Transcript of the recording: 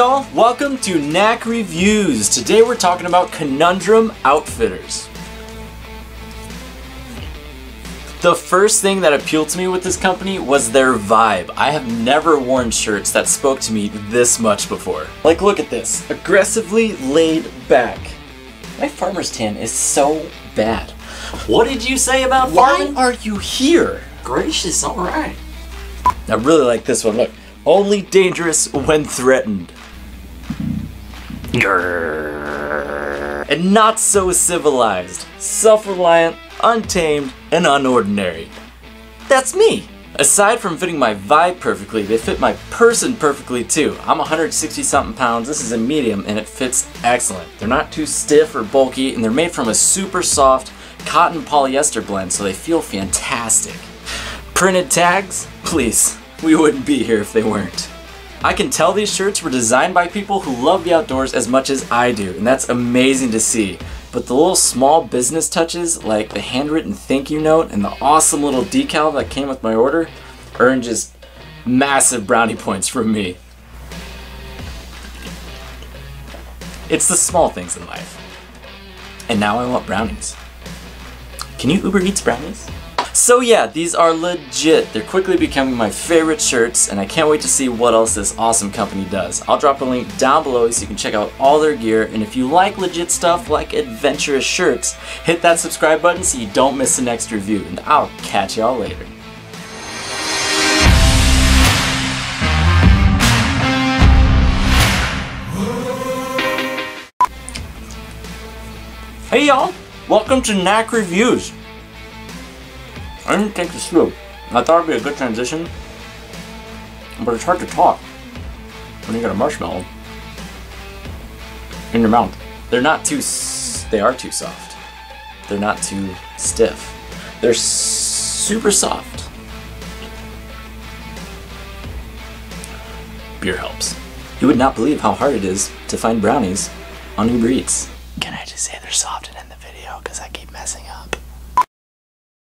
y'all, welcome to NAC Reviews. Today we're talking about Conundrum Outfitters. The first thing that appealed to me with this company was their vibe. I have never worn shirts that spoke to me this much before. Like, look at this. Aggressively laid back. My farmer's tan is so bad. What did you say about farming? Why are you here? Gracious, alright. I really like this one, look. Only dangerous when threatened. Grrr. And not so civilized. Self-reliant, untamed, and unordinary. That's me! Aside from fitting my vibe perfectly, they fit my person perfectly too. I'm 160 something pounds, this is a medium, and it fits excellent. They're not too stiff or bulky, and they're made from a super soft cotton polyester blend, so they feel fantastic. Printed tags? Please. We wouldn't be here if they weren't. I can tell these shirts were designed by people who love the outdoors as much as I do, and that's amazing to see. But the little small business touches, like the handwritten thank you note and the awesome little decal that came with my order, earned just massive brownie points from me. It's the small things in life. And now I want brownies. Can you Uber Eats brownies? So yeah, these are legit. They're quickly becoming my favorite shirts, and I can't wait to see what else this awesome company does. I'll drop a link down below so you can check out all their gear, and if you like legit stuff like adventurous shirts, hit that subscribe button so you don't miss the next review, and I'll catch y'all later. Hey y'all, welcome to NAC Reviews. I didn't take the slope. I thought it would be a good transition, but it's hard to talk when you got a marshmallow in your mouth. They're not too... they are too soft. They're not too stiff. They're super soft. Beer helps. You would not believe how hard it is to find brownies on Uber Eats. Can I just say they're soft and end the video because I keep messing up?